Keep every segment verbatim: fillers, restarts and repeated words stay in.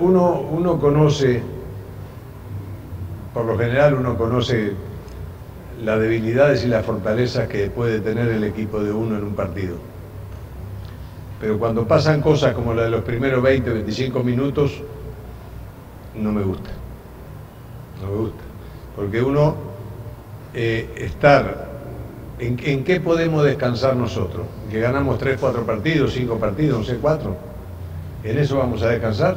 uno, uno conoce, por lo general uno conoce las debilidades y las fortalezas que puede tener el equipo de uno en un partido. Pero cuando pasan cosas como la de los primeros veinte, veinticinco minutos, no me gusta. No me gusta. Porque uno, eh, estar... ¿En, ¿En qué podemos descansar nosotros? Que ganamos tres, cuatro partidos, cinco partidos, no sé, cuatro. ¿En eso vamos a descansar?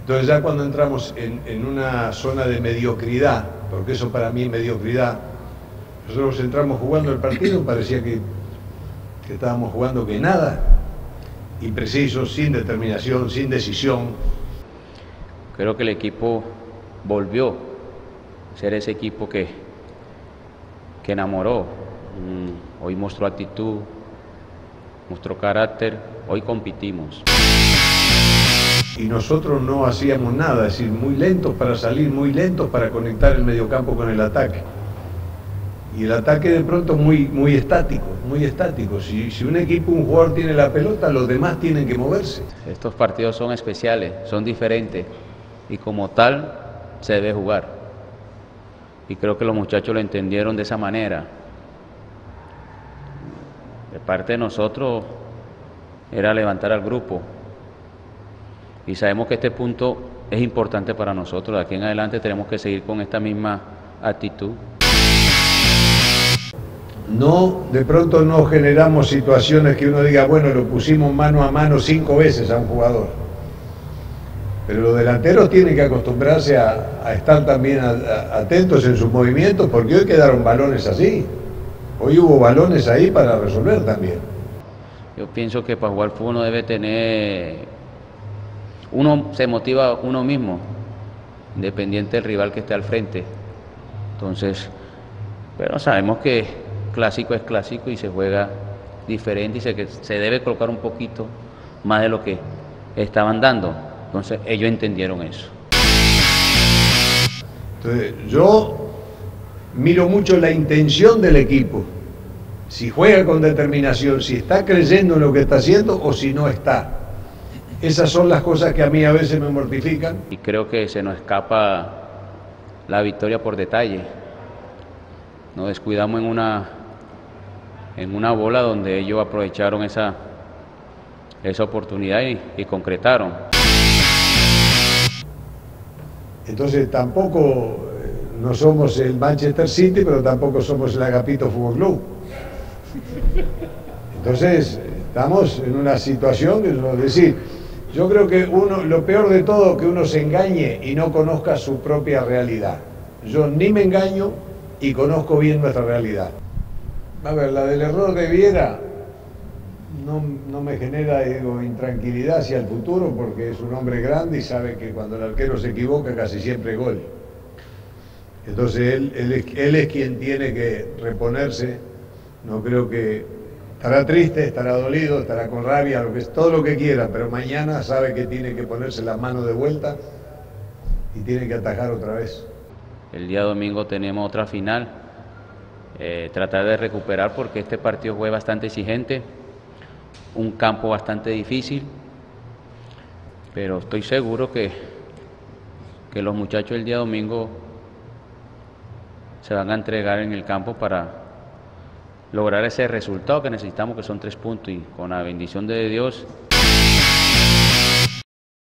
Entonces ya cuando entramos en, en una zona de mediocridad, porque eso para mí es mediocridad, nosotros entramos jugando el partido, parecía que, que estábamos jugando que nada. Impreciso, sin determinación, sin decisión. Creo que el equipo volvió a ser ese equipo que, que enamoró. Hoy mostró actitud, mostró carácter, hoy competimos. Y nosotros no hacíamos nada, es decir, muy lentos para salir, muy lentos para conectar el mediocampo con el ataque. Y el ataque de pronto muy, muy estático, muy estático. Si, si un equipo, un jugador tiene la pelota, los demás tienen que moverse. Estos partidos son especiales, son diferentes y como tal se debe jugar. Y creo que los muchachos lo entendieron de esa manera. De parte de nosotros era levantar al grupo. Y sabemos que este punto es importante para nosotros. De aquí en adelante tenemos que seguir con esta misma actitud. No, de pronto no generamos situaciones que uno diga, bueno, lo pusimos mano a mano cinco veces a un jugador. Pero los delanteros tienen que acostumbrarse a, a estar también a, a, atentos en sus movimientos, porque hoy quedaron balones así. Hoy hubo balones ahí para resolver también. Yo pienso que para jugar fútbol uno debe tener... Uno se motiva uno mismo, independiente del rival que esté al frente. Entonces, pero sabemos que... Clásico es clásico y se juega diferente y se, se debe colocar un poquito más de lo que estaban dando. Entonces ellos entendieron eso. Entonces, yo miro mucho la intención del equipo. Si juega con determinación, si está creyendo en lo que está haciendo o si no está. Esas son las cosas que a mí a veces me mortifican. Y creo que se nos escapa la victoria por detalle. Nos descuidamos en una... en una bola donde ellos aprovecharon esa, esa oportunidad y, y concretaron. Entonces tampoco no somos el Manchester City, pero tampoco somos el Agapito Fútbol Club. Entonces estamos en una situación que es decir, yo creo que uno, lo peor de todo es que uno se engañe y no conozca su propia realidad. Yo ni me engaño y conozco bien nuestra realidad. A ver, la del error de Viera no, no me genera, digo, intranquilidad hacia el futuro porque es un hombre grande y sabe que cuando el arquero se equivoca casi siempre es gol. Entonces él, él, él es quien tiene que reponerse. No creo que... Estará triste, estará dolido, estará con rabia, lo que, todo lo que quiera, pero mañana sabe que tiene que ponerse las manos de vuelta y tiene que atajar otra vez. El día domingo tenemos otra final. Eh, tratar de recuperar porque este partido fue bastante exigente, un campo bastante difícil, pero estoy seguro que, que los muchachos el día domingo se van a entregar en el campo para lograr ese resultado que necesitamos, que son tres puntos, y con la bendición de Dios